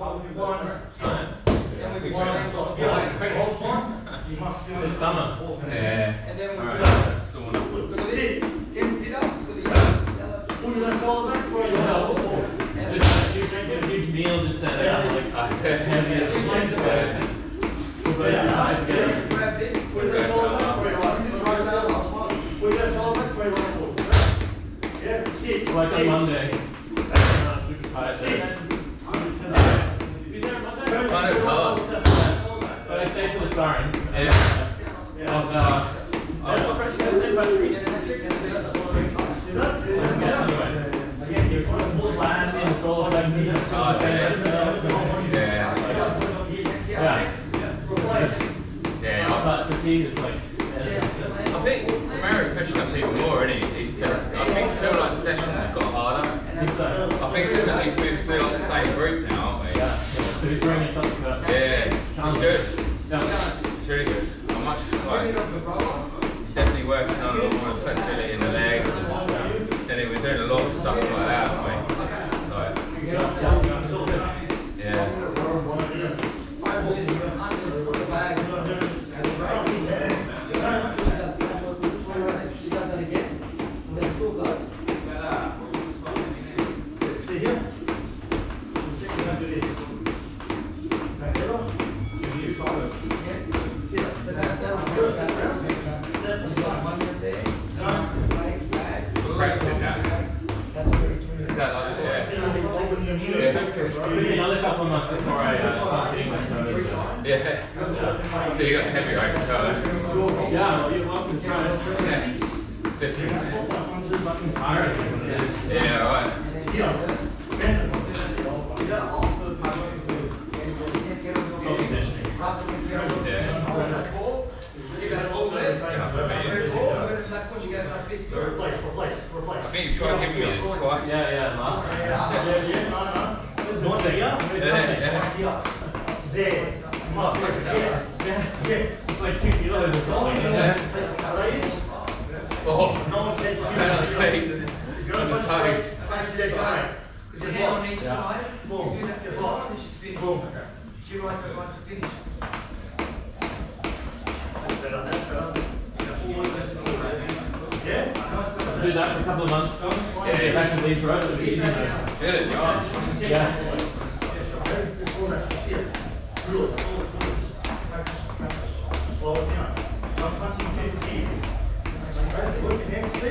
You must do it summer. Yeah. And then we'll look at this. 10 sit-ups with the yellow. Pull your shoulders for your elbows. A huge meal just that I said heavy as you but yeah, grab this. Pull your shoulders for your elbows. Pull your shoulders for your elbows. Yeah, sit. Like on Monday. I'm super tired. Is there a Monday? But I say for the sparring. Yeah. Slam in solar plexus. I think Romero's pushing us even more, isn't he? I think feel like the sessions have got harder. I think because he's we're on the same group now, aren't we? Yeah. So he's bringing something up. Yeah. It's good. It's really good. I'm much like he's definitely working on a lot more flexibility in the legs and we're doing a lot of stuff like that, aren't we? Like, so you got the heavy right so yeah, you're welcome to try it. Yeah. It's different. Yeah, right. I think you've tried giving me this twice. Yes, it's like 2 kilos or something. Oh, no one takes you on the toes. Hand on each side. You do that for 5 and she's finished. She writes the one to finish. I'll do that for a couple of months. Yeah, back to these rows. Good, slow it down. Put your hands to it.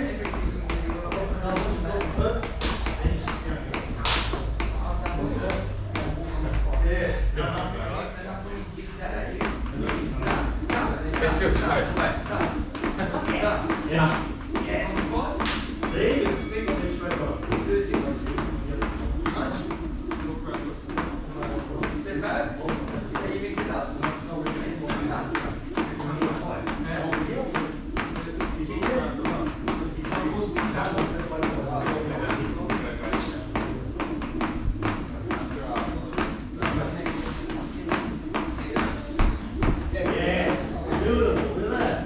It's still so flat. Yes. Yeah. Yes. See? Step back. So you mix it up. Yes, beautiful, look at that.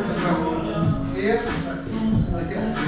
forward and back. Here, back. And again.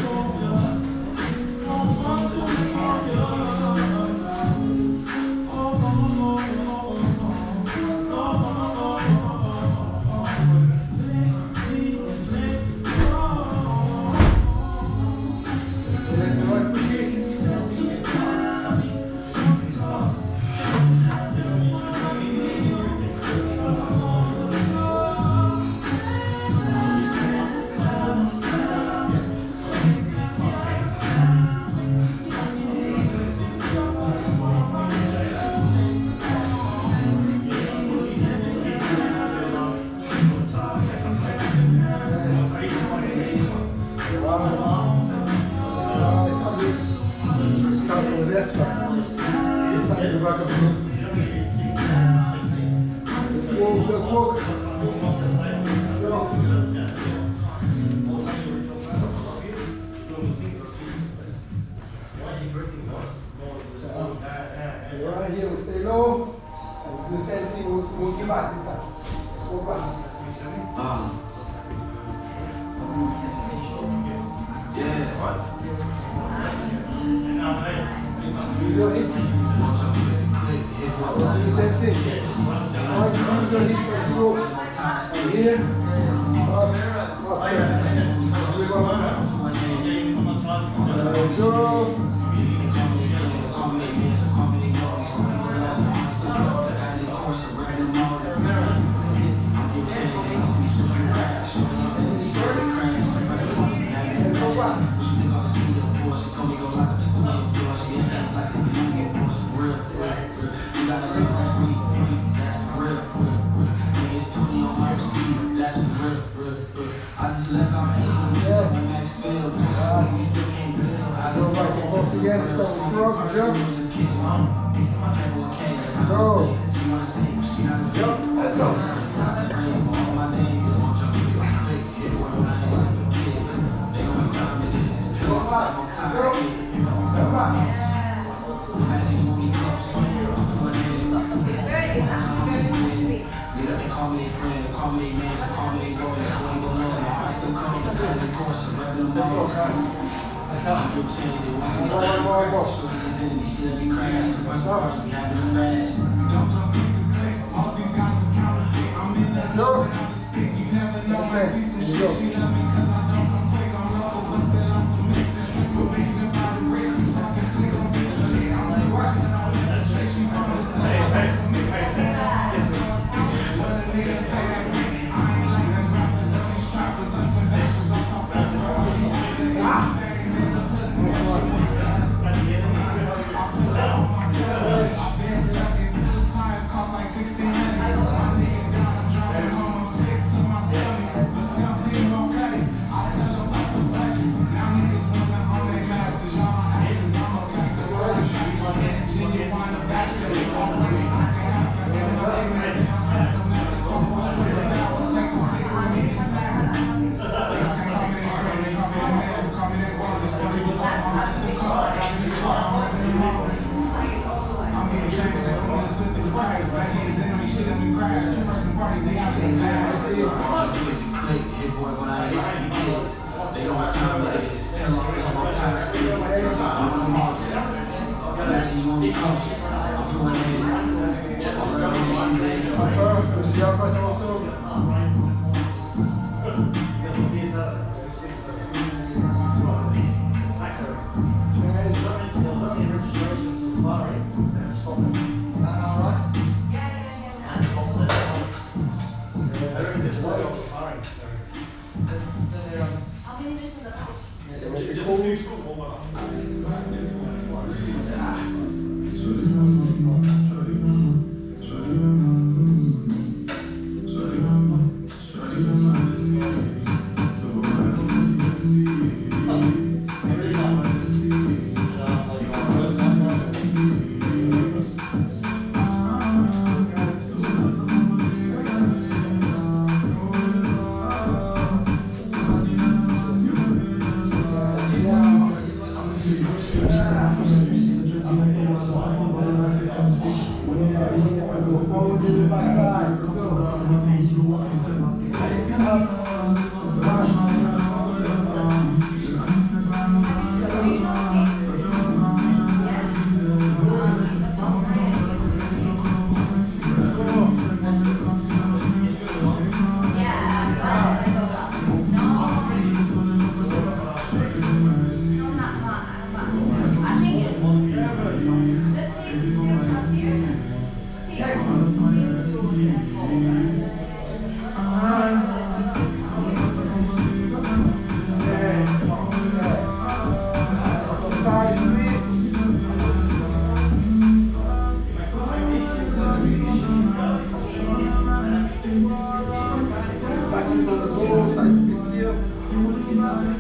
Yeah,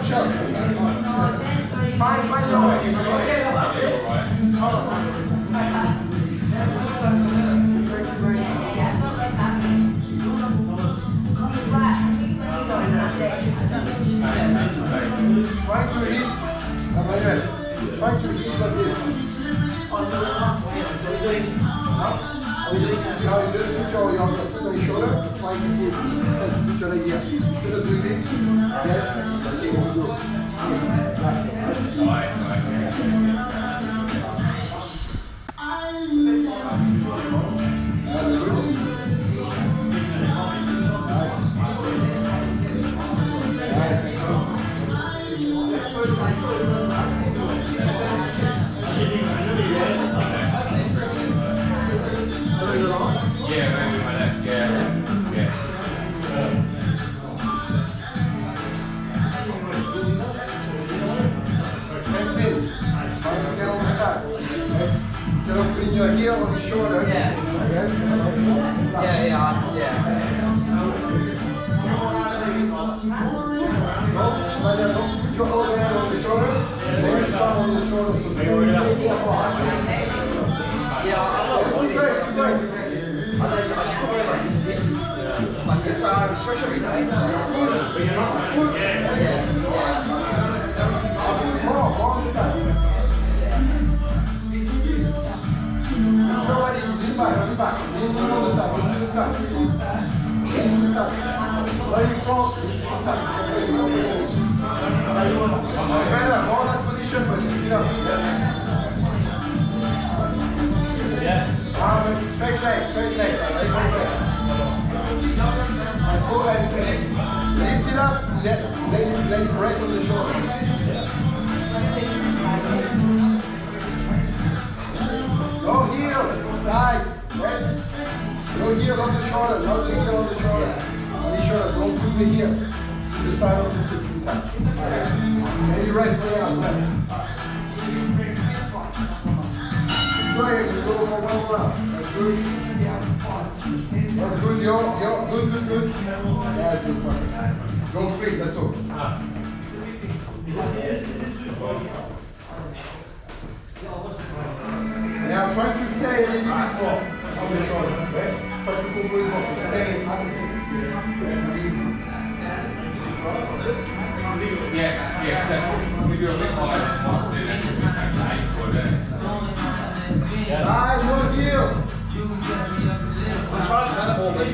yeah. It's a special night. Lift it up, let it break on the shoulders. Go heel, side, yes. Go heel on the shoulder, not the heel on the shoulder. On the shoulder, don't put the heel. The side of the foot inside. Okay. And you rest the outside. Try it, go for one round. That's good. That's good, yo, good. Yeah, good. Go free, that's all. Now try to stay a little bit more on the shoulder, okay? Try to control it more, stay active. Yeah, we do a bit more once the next time. I'm trying to kind of hold this.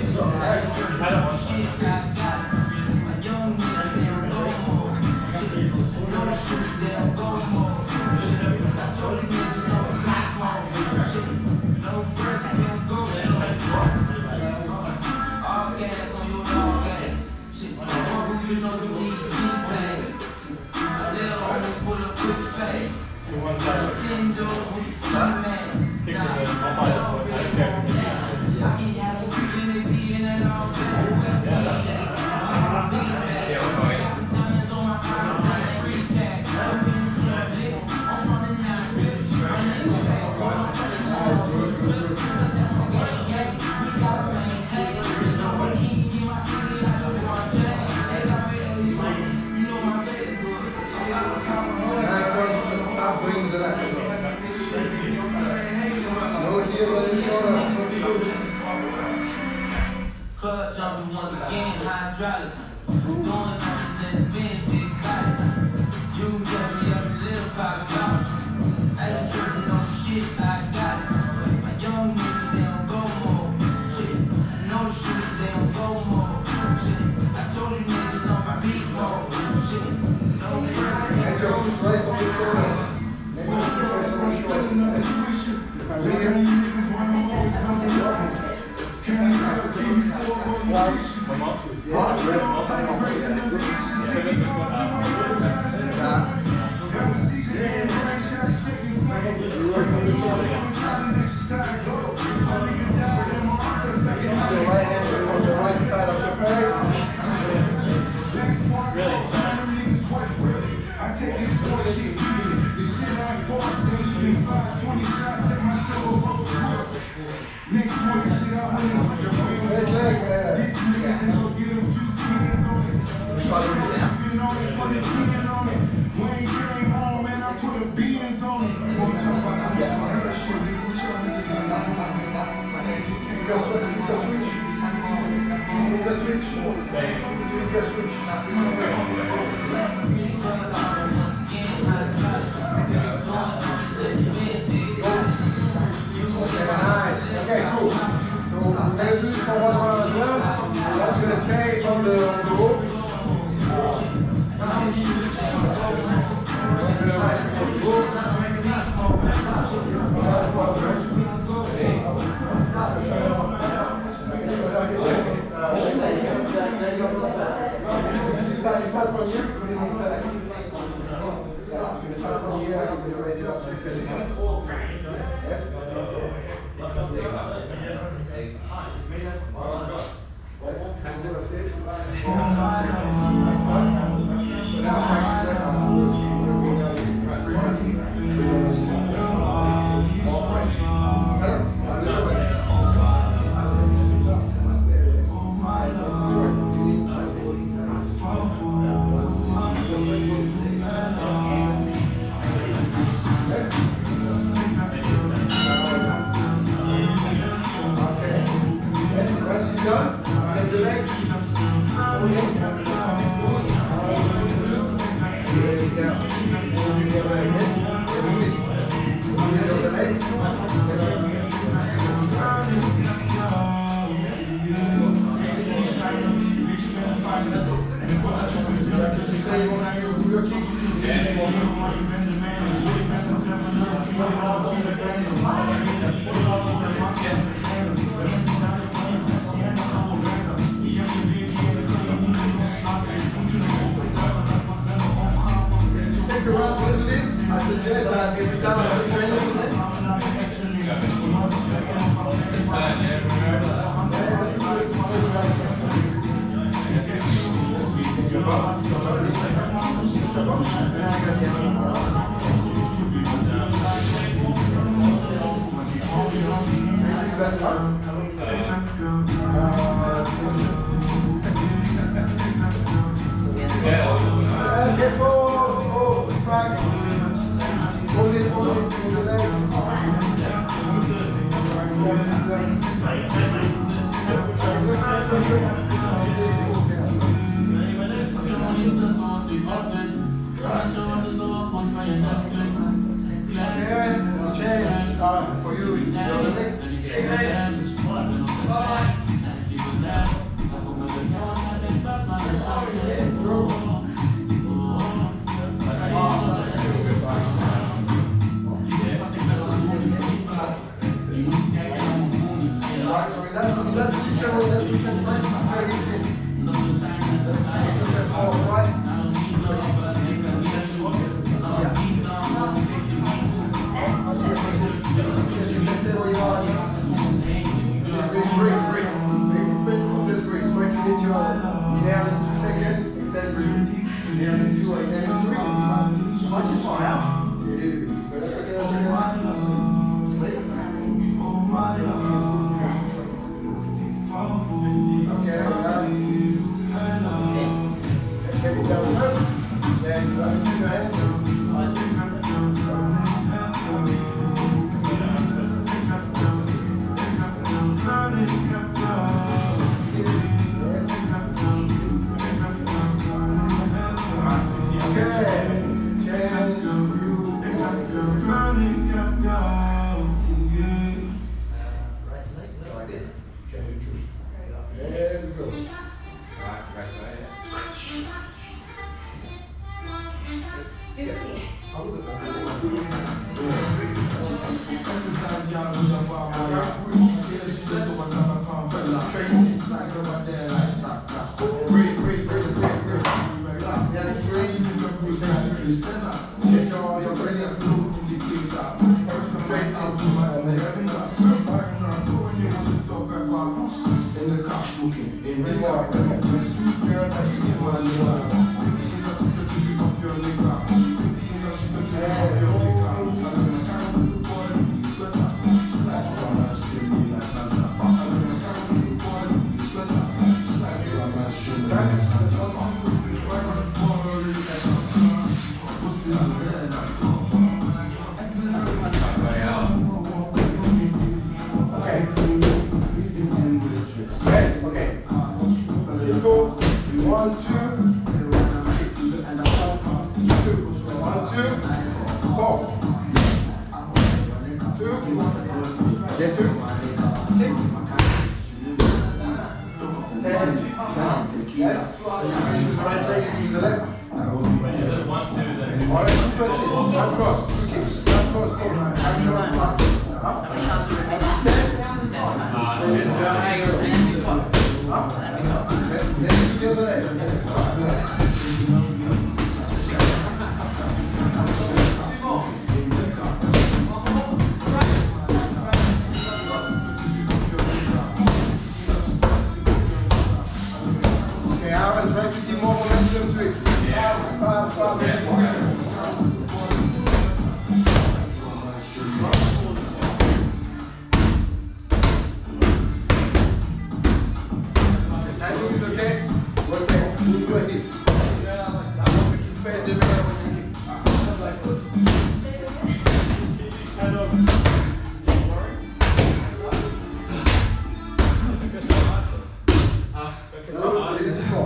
Club jumping once again, hydraulic. Doing numbers in the bin, big body. You can get me up and live by the dollar. I ain't tripping on shit, I got it. My young niggas, they don't go more. Shit, no shooters, they don't go more. Shit, I told you niggas on my beast mode. Shit, no person, they don't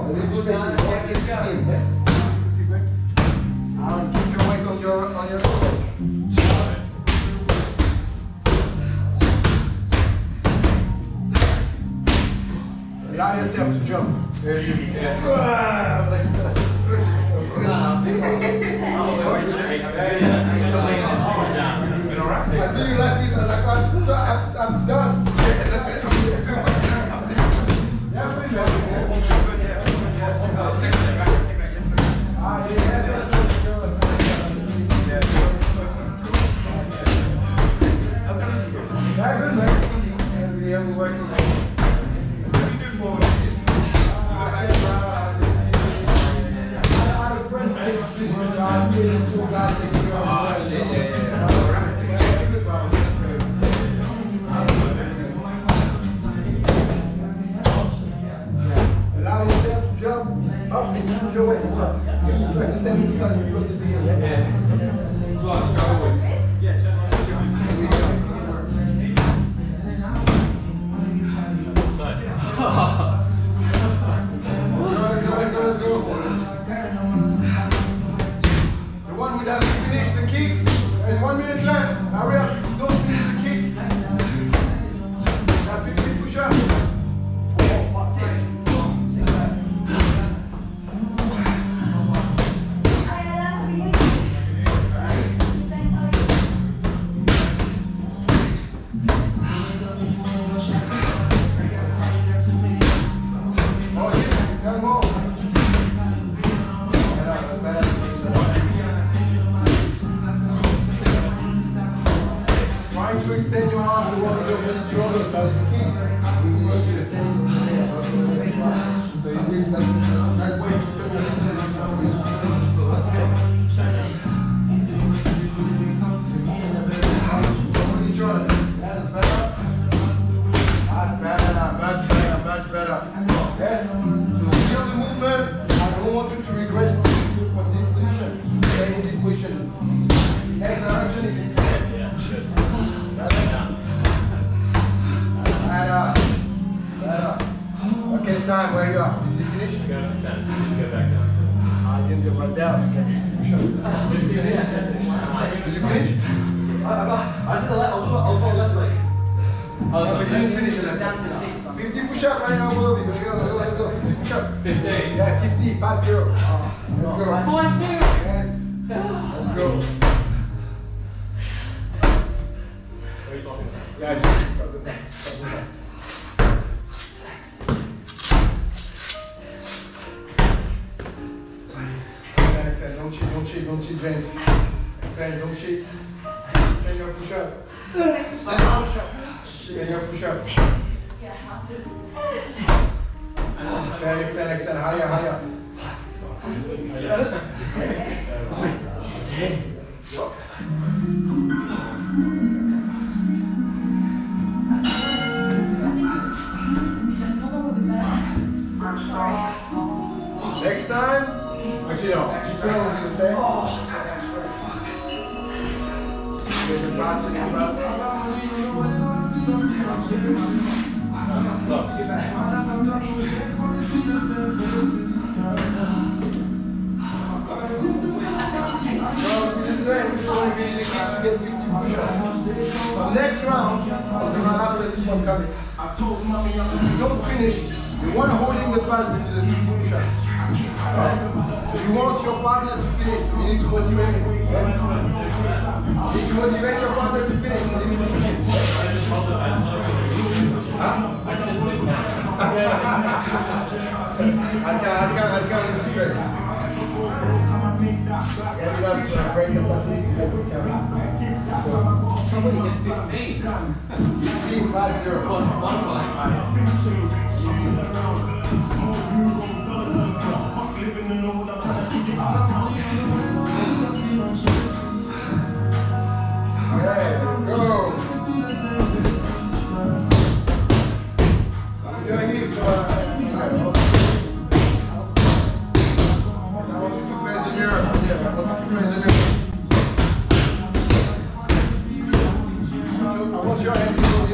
Keep your weight on your foot. Allow yourself to jump. I see you last week, I'm done. I want your hand to go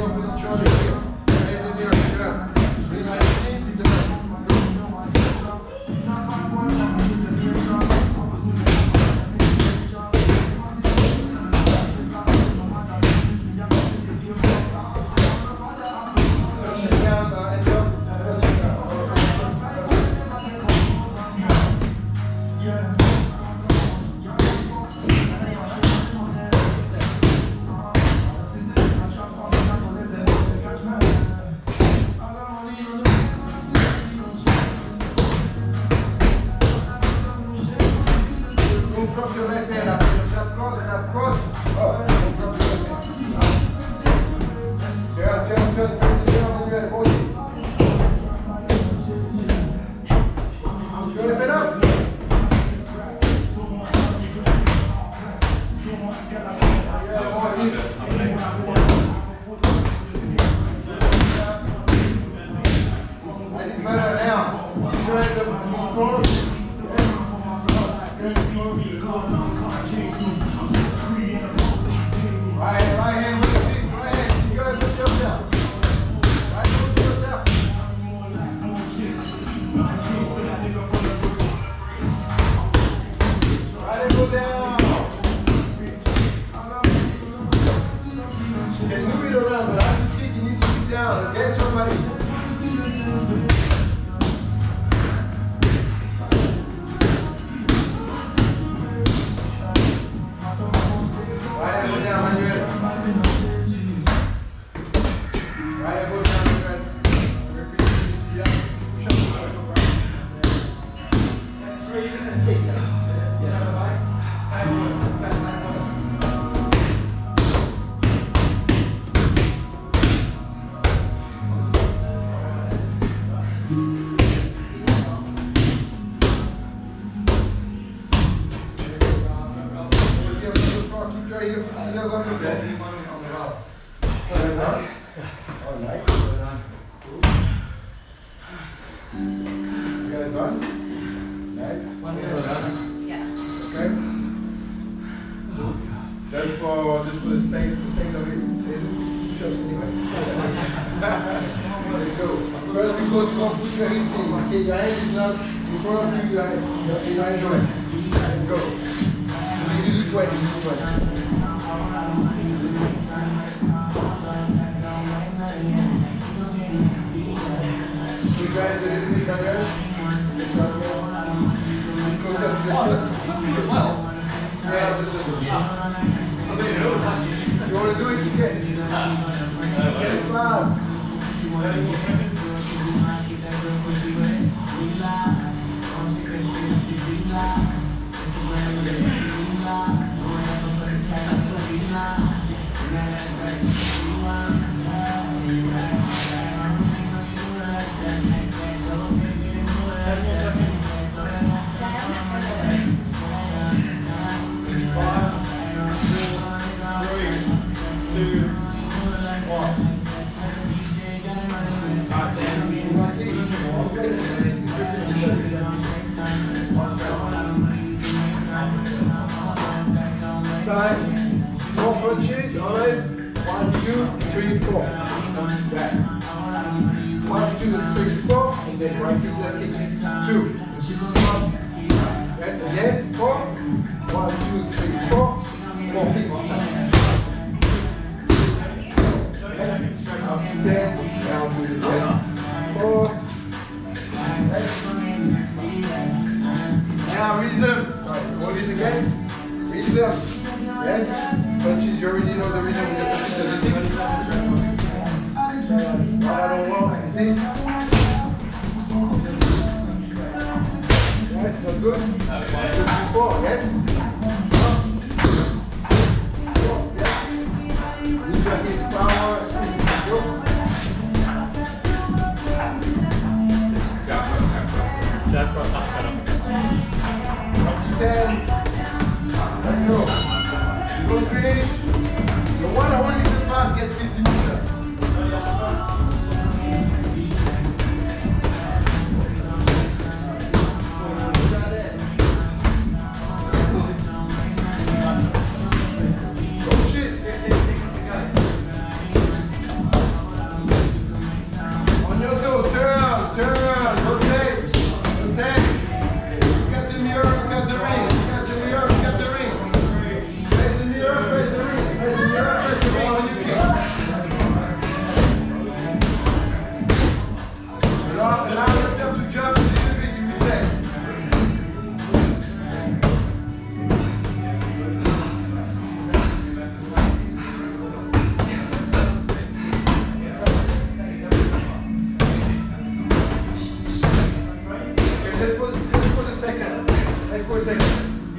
in the charger here. your left hand up. Push up, cross, and up, cross. Oh, yeah, let's go a second.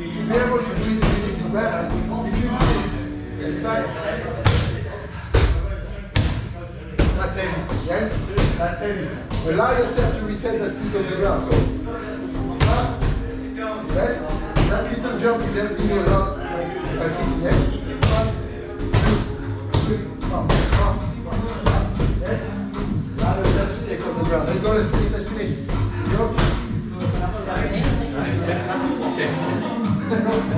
Remember, you That's it. Allow yourself to reset that foot on the ground. So, rest. That little jump is helping you a lot by kicking it. Let's go, let's finish. Go. Nice. Six. That's it.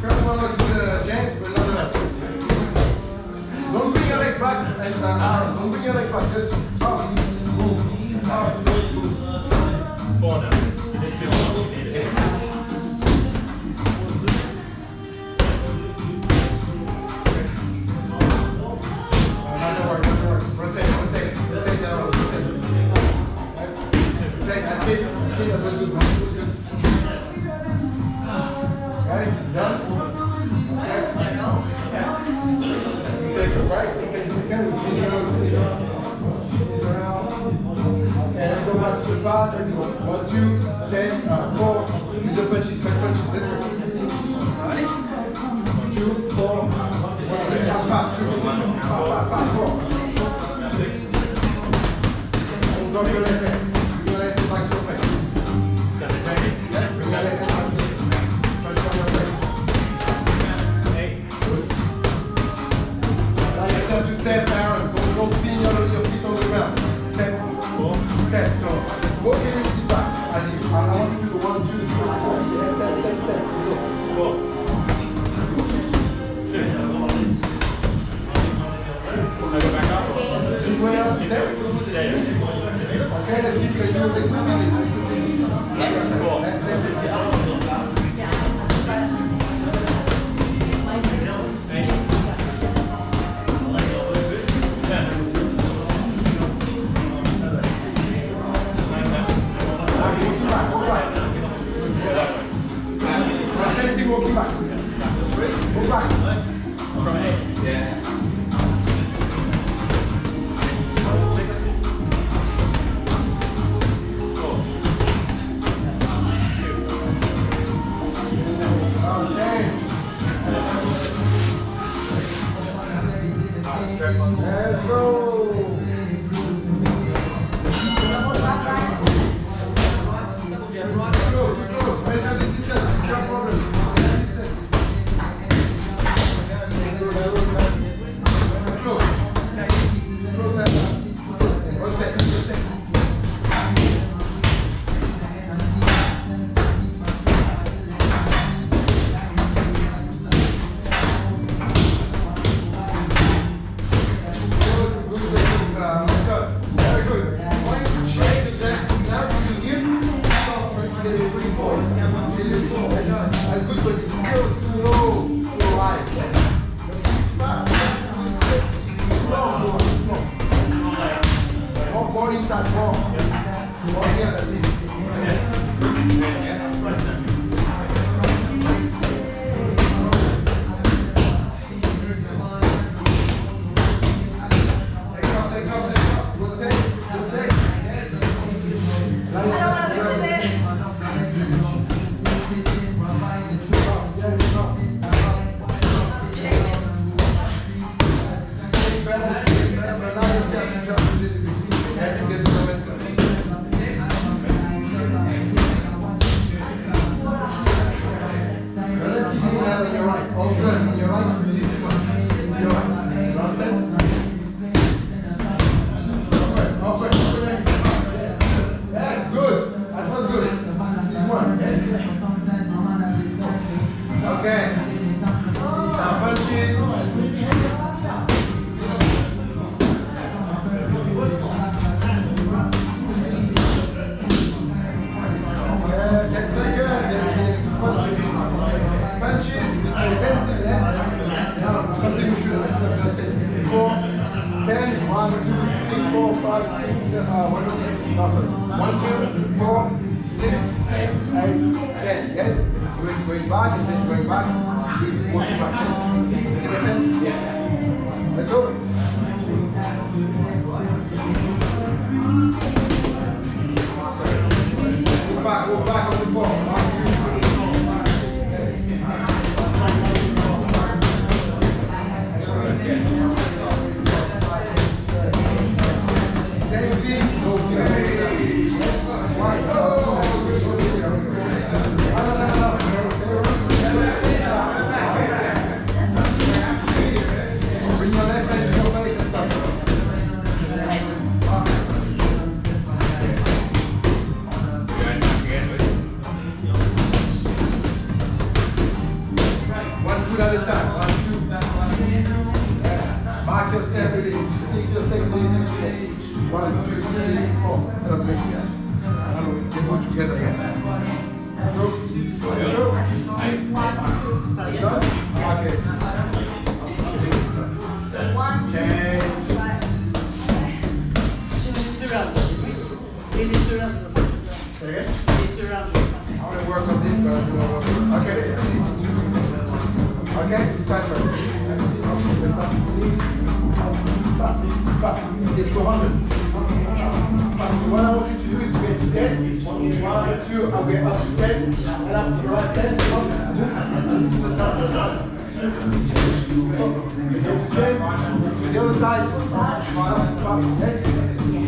First one was James, but not the last one. Don't bring your legs back and don't bring your legs back. Just up. Move. Up. Four now. just every day. Just every day. While you celebrate. Together I want to work on this. Okay, let's do it. Okay, it's time for it. It's 200. What I want you to do is get to 10, 1, 2, I'll get up to 10, and after right 10, the other side, yes, up to 10. Let's try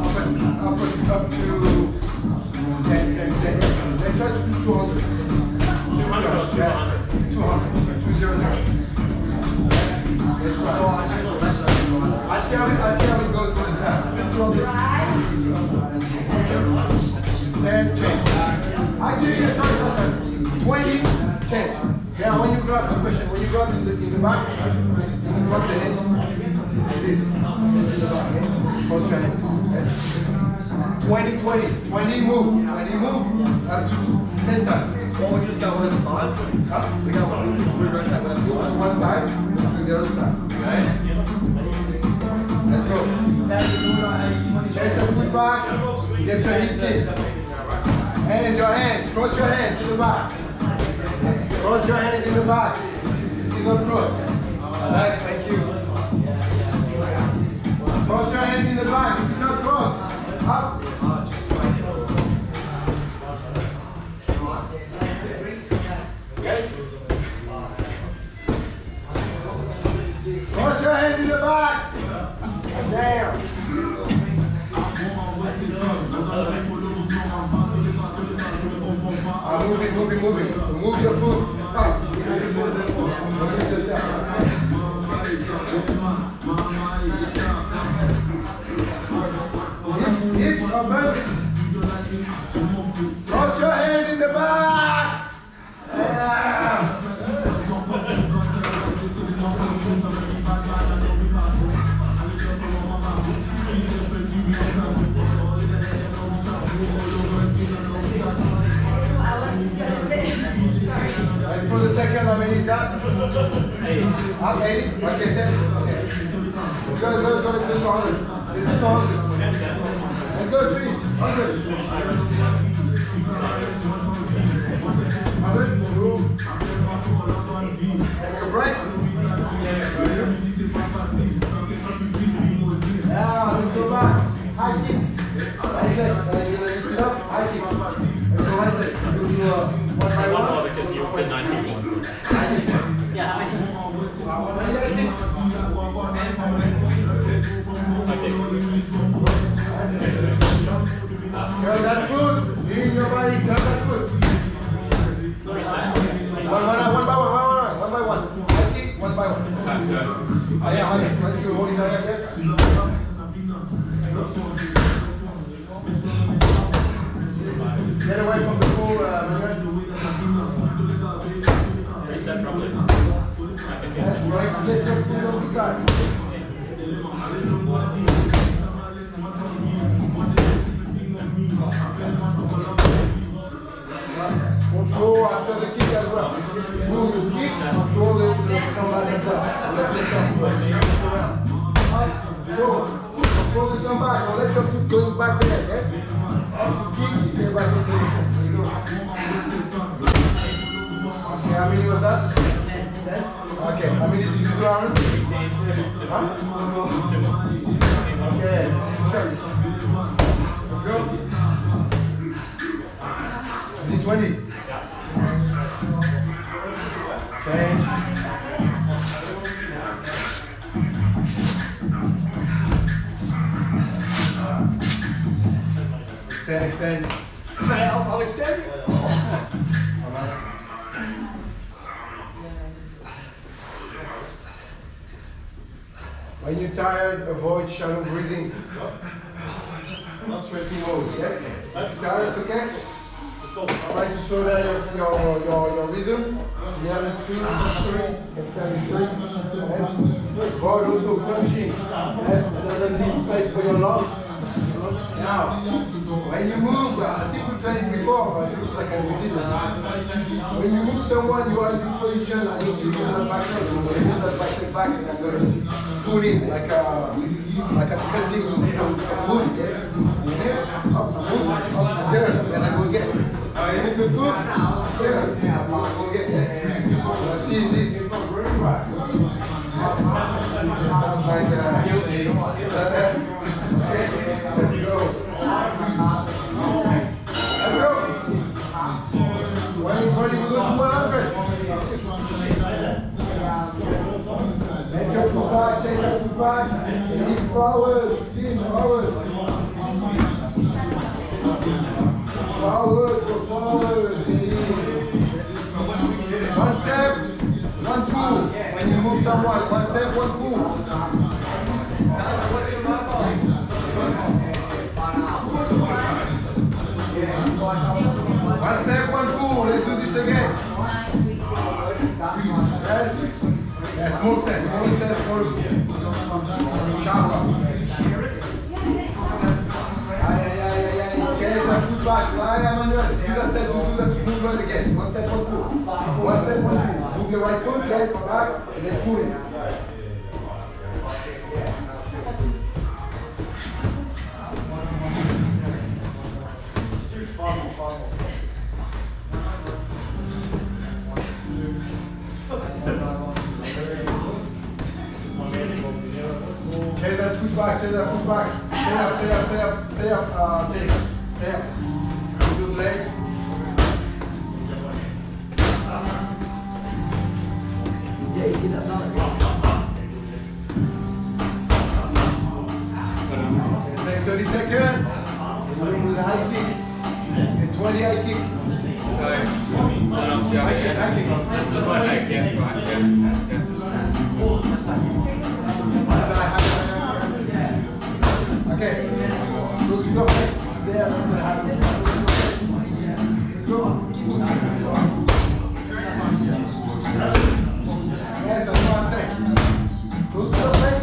to do 200. Yeah, 200, 200. I see how it goes when it's happening. Then change. Actually, sorry. 20, change. Yeah, when you grab the question, when you grab in the back, you grab the head like this. Close your hands. Yes. 20, move. 20, move. That's 10 times. Or we just go whatever side. Huh? We go rotate whatever side. One time to the other side. Okay? Chest and foot back, get your hips in. Hands, your hands, cross your hands in the back. Cross your hands in the back. See, not cross. Nice, thank you. Cross your hands in the back, this is not cross. Up. Yes. Cross your hands in the back. Damn. Moving. Move your foot. Move yourself. Hip, up. Cross your hands in the back. Your rhythm, 11, 2, 3, and 7, 3. God also punching. Doesn't leave space for your lungs. Now, when you move, I think we've done it before, but it looks like I did it. When you move someone, you are in this position, I need to move that back leg. When you move that back leg back, and I'm going to pull it like a cutting wood, yes? Up, turn, and I go get it. And the foot, yes, I go get it. See this? Let's go. Forward, one step, one foot. When you move someone, one step, one foot. One step, one foot. Let's do this again. Yes. Yes, small step, small step, small step. Back, lie on your do that step, move right again. One step, one foot. One step, one foot. Move your right foot, guys, back, and then pull it. Say that foot back, say that foot back. Stay up, Jacob. Stay up. Use legs. Yeah, you did that now. Take 30 seconds. With a high kick. And 20 high kicks. Sorry. High kick. Okay. Let's go next. There, that's what happens. Yes, that's what I'm saying. Close to the face.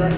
Try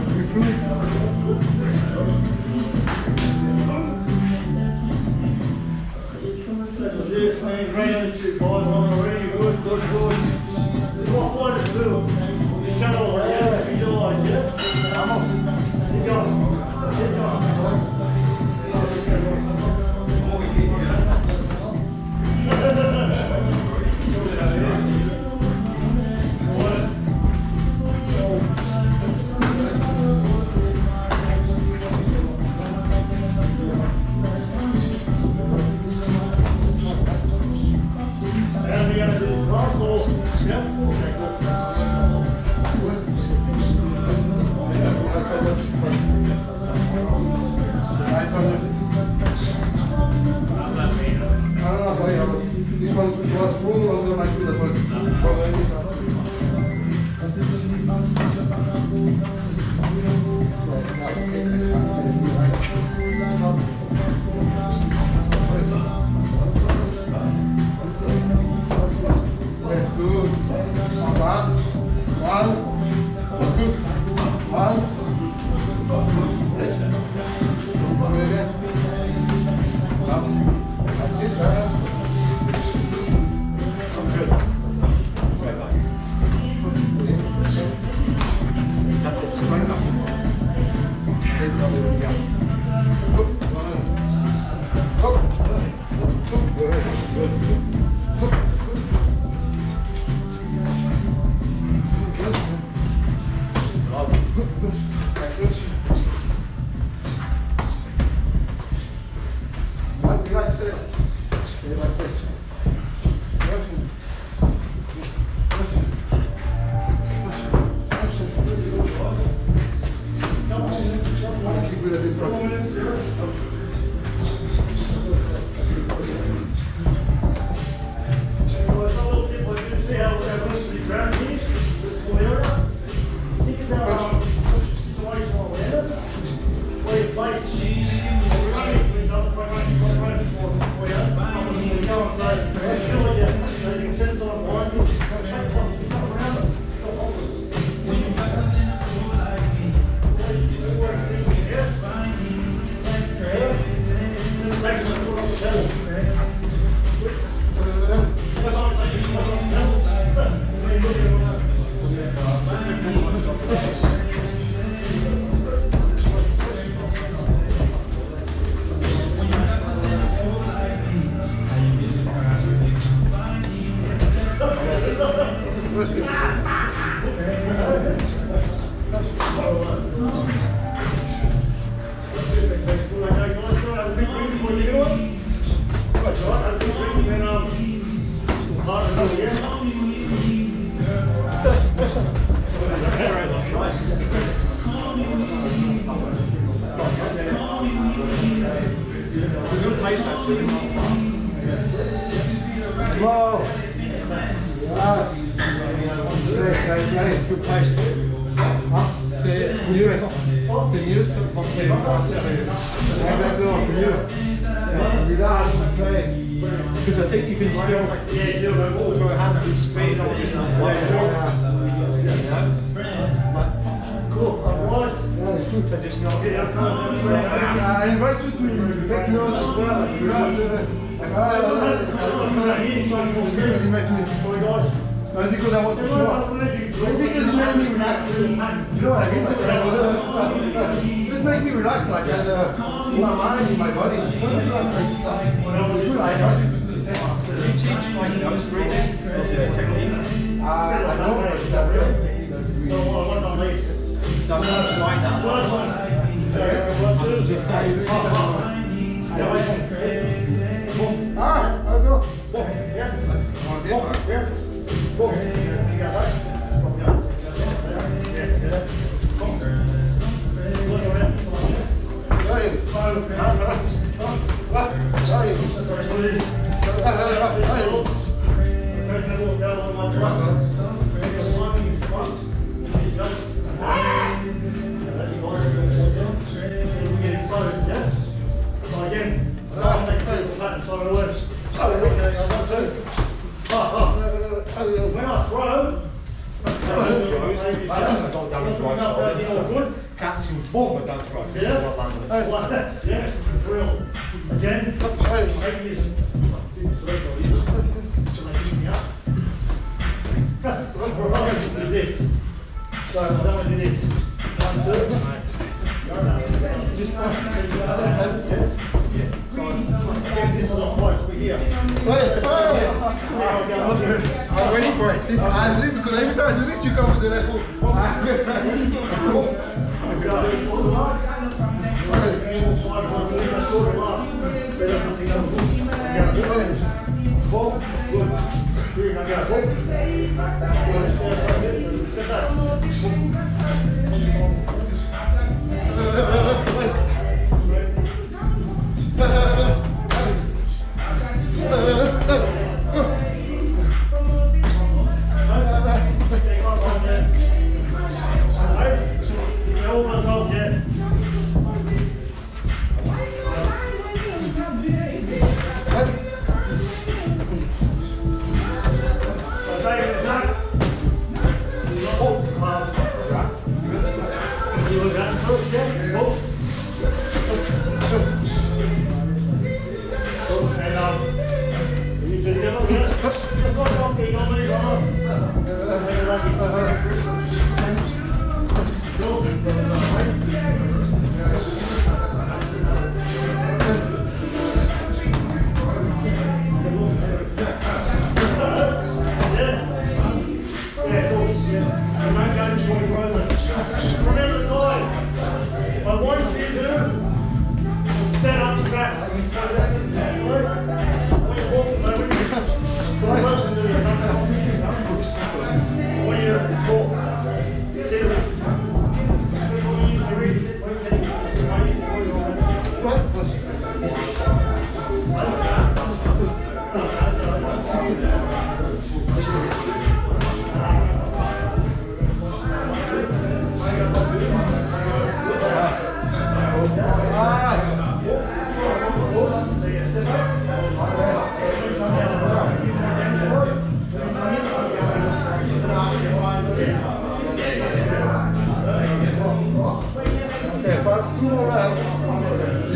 to be fluid.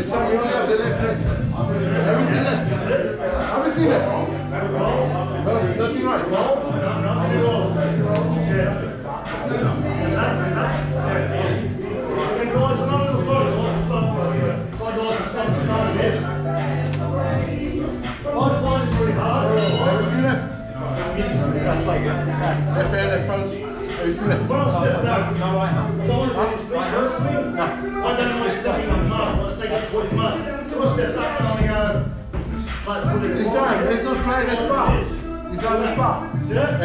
something you don't have. Everything left. No, nothing right. There's no try, there's power. It's on the spot. Yeah?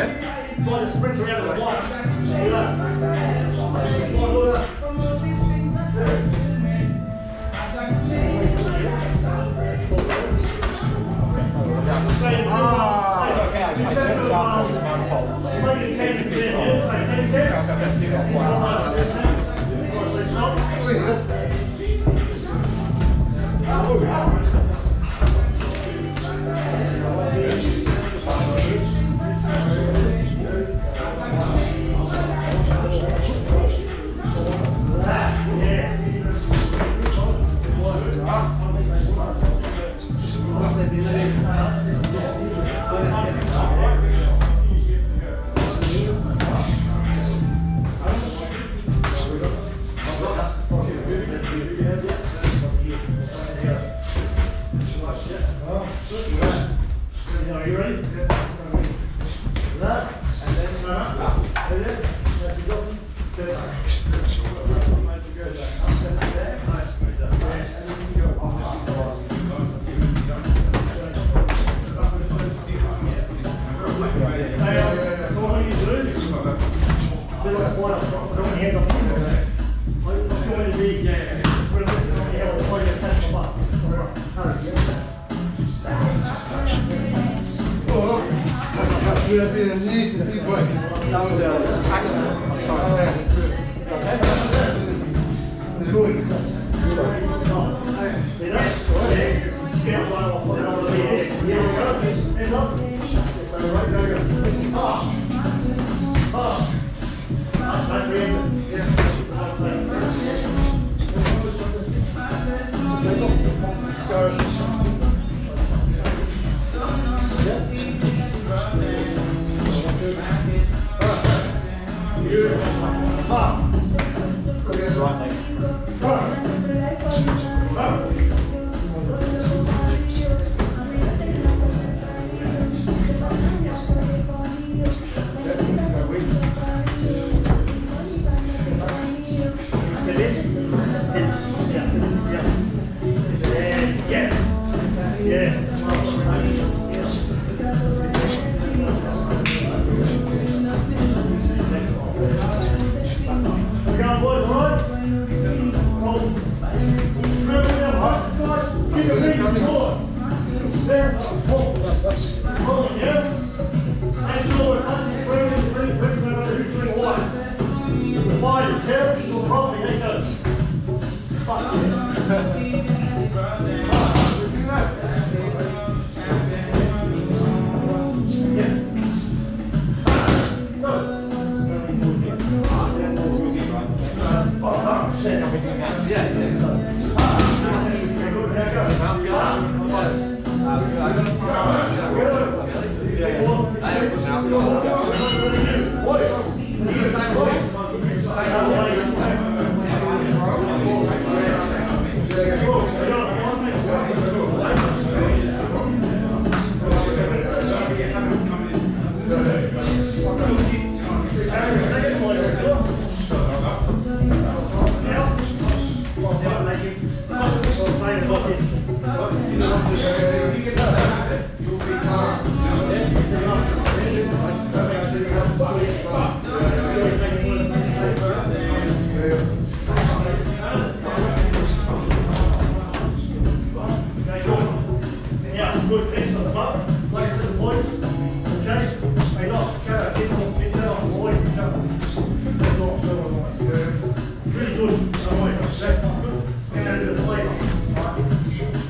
You want to sprint around the block.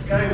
Guys,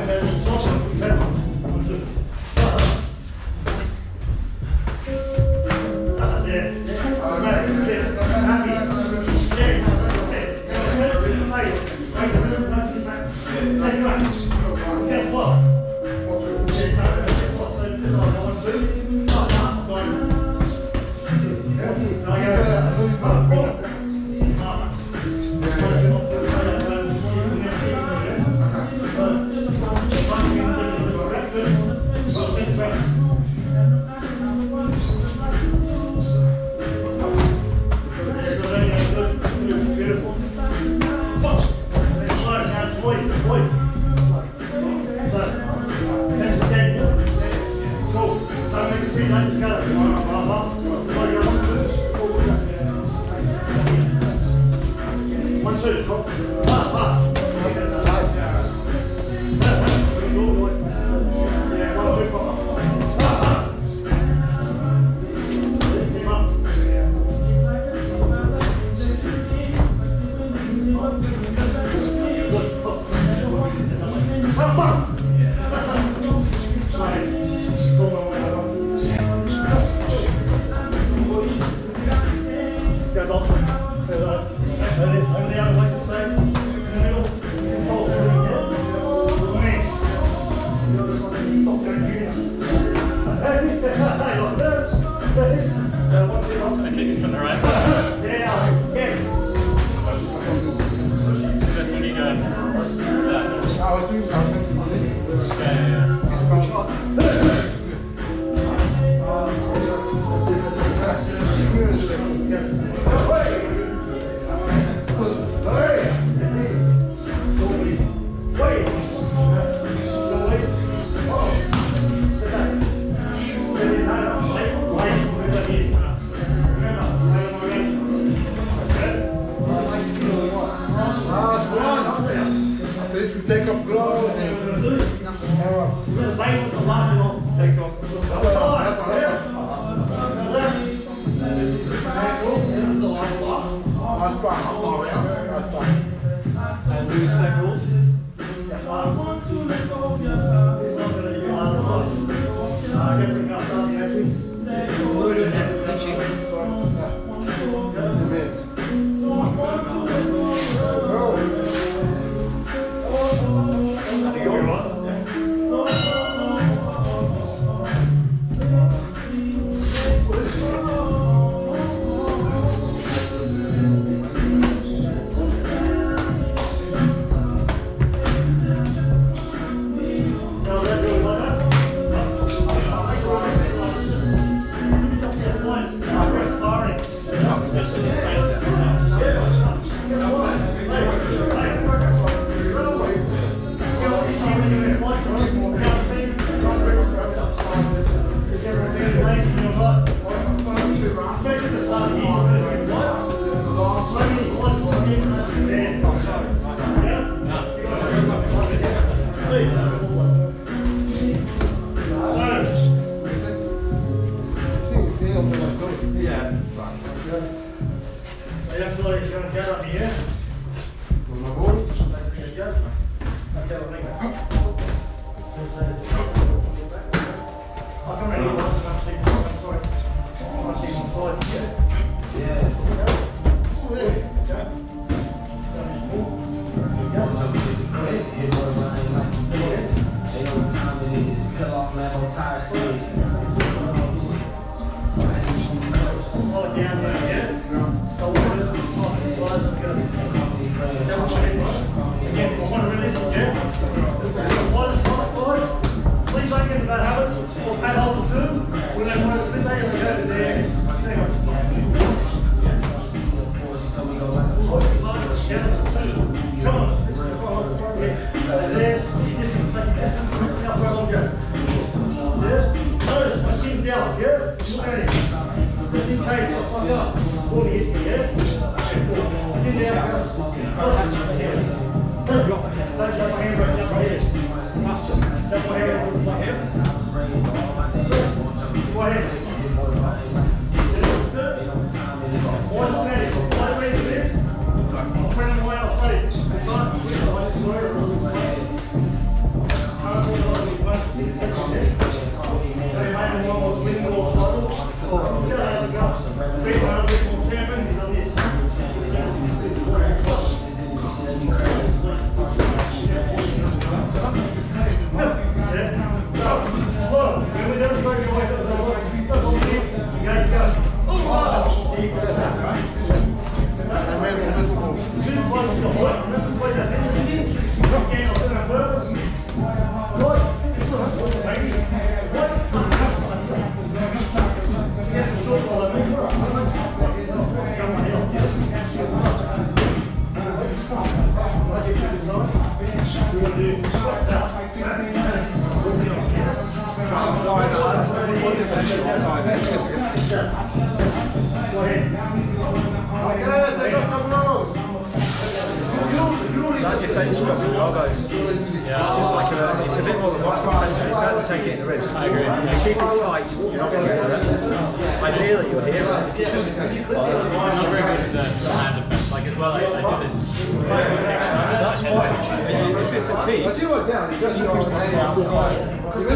a T. But she was down. He just pushed it outside. So you're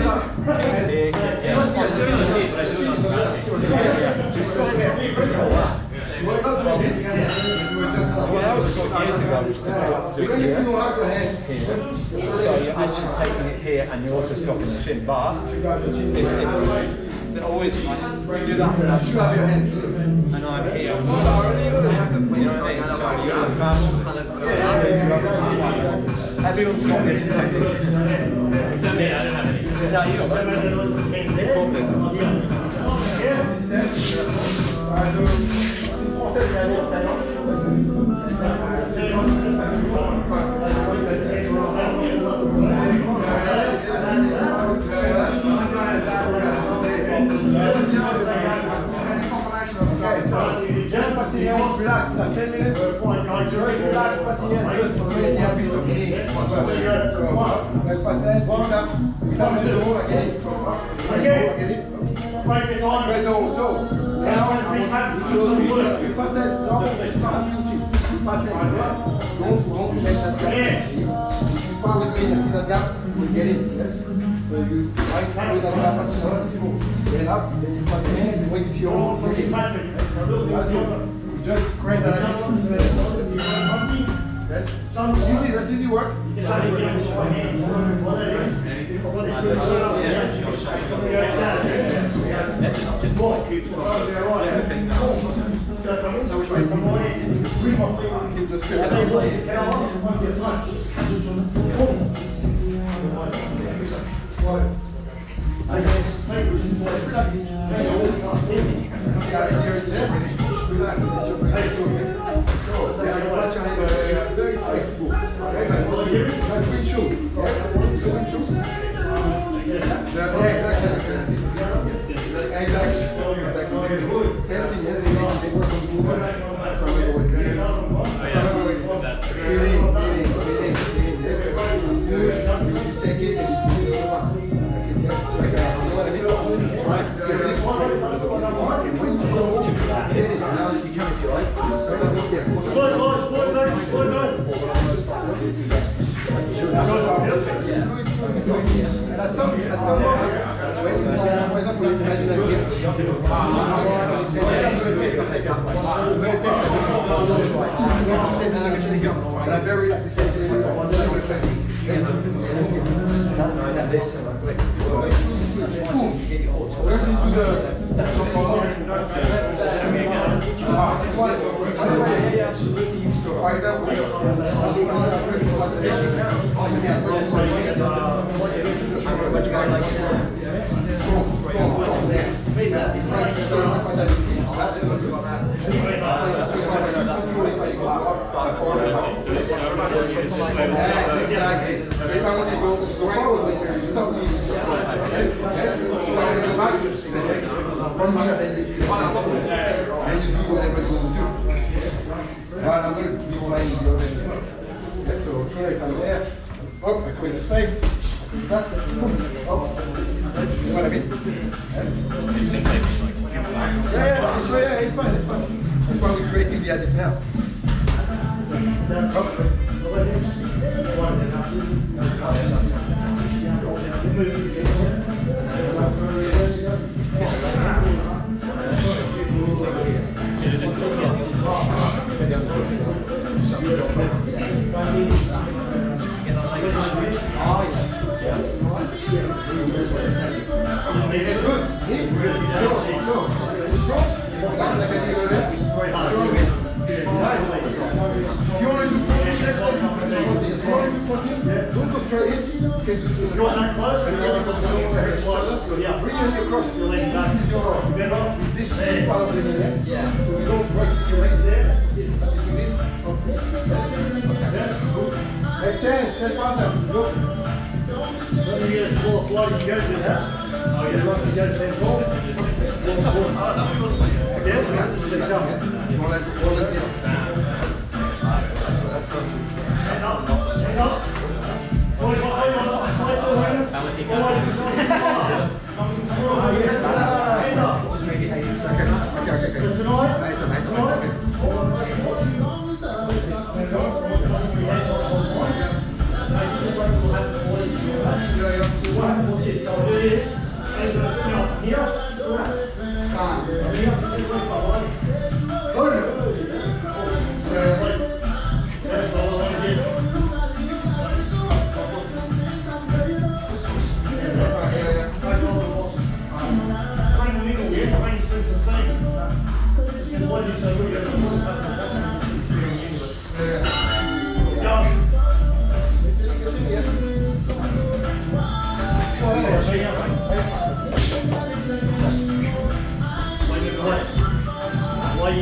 actually taking it here and you're also stopping the chin, but always like, you do that and I'm here. You know what I mean? So you're in a fashion kind of everyone's got me to take it. Except me, I don't have any. No, you Relax, 10 minutes. Relax, patience. Just create that yes. That's easy work. Just I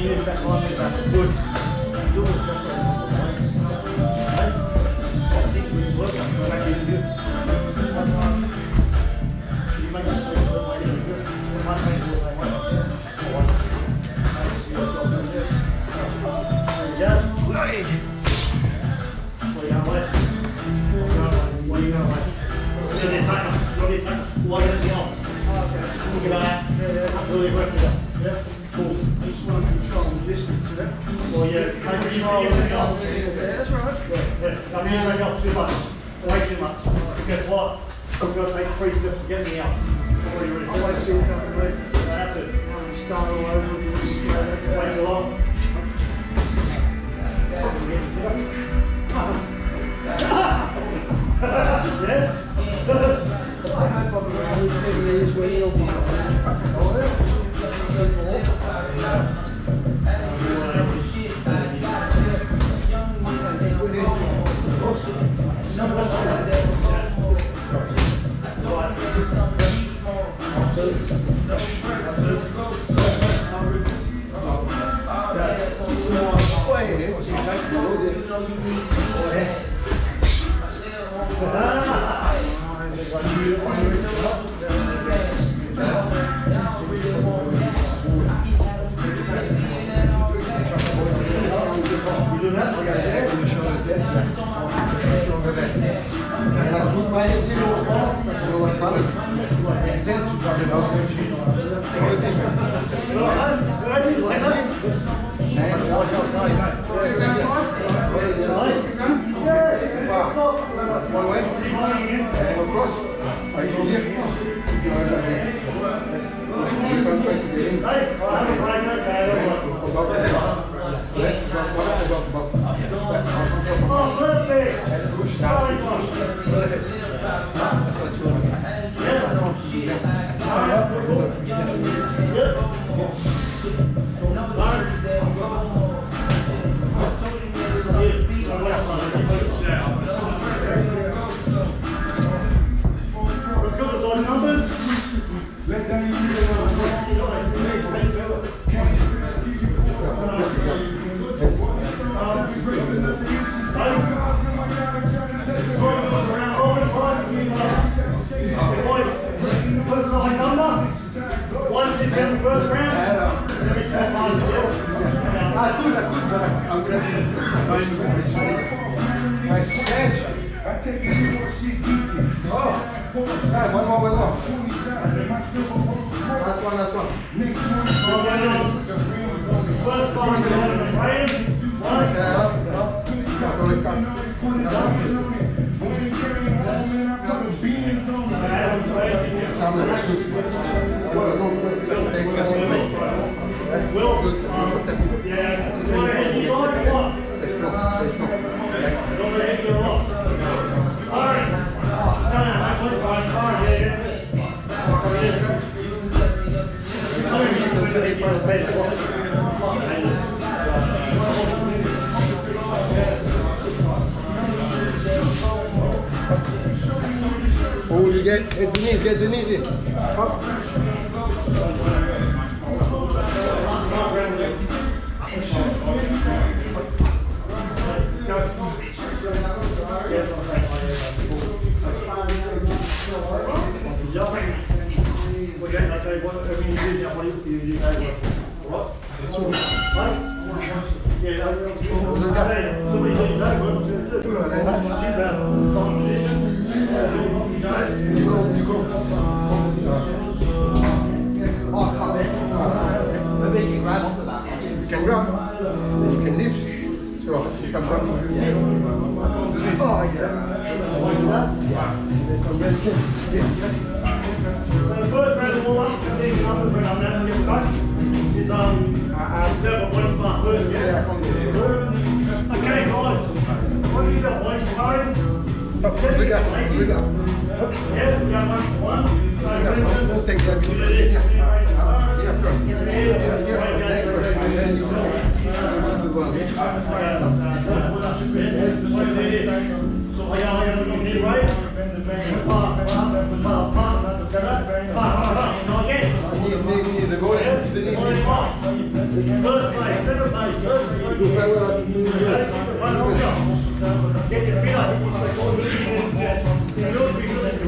need the comment as good. And do it just like that's it, it works. I'm going to give you one more. But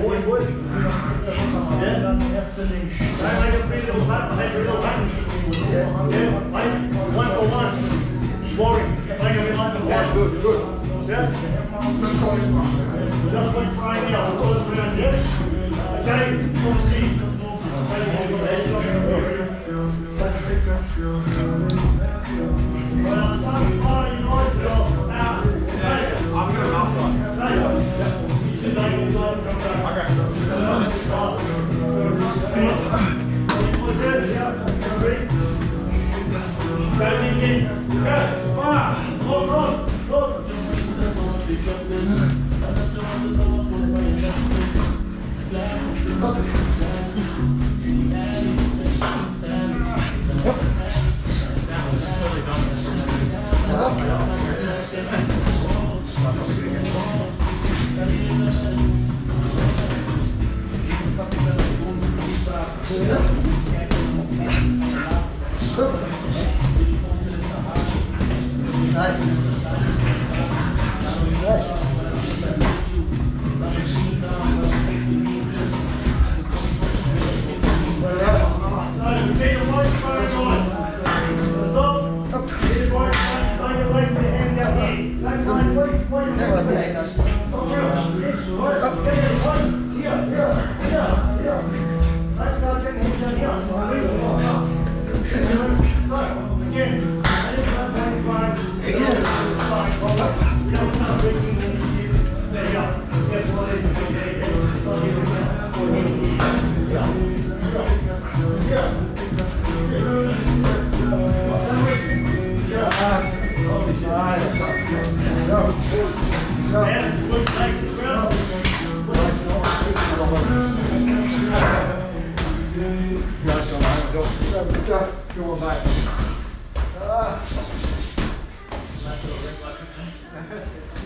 ruhig. Yeah, good. Yeah? Just one try here. Of course, we are here. Okay, come see. I'm going to mouth one. Going back.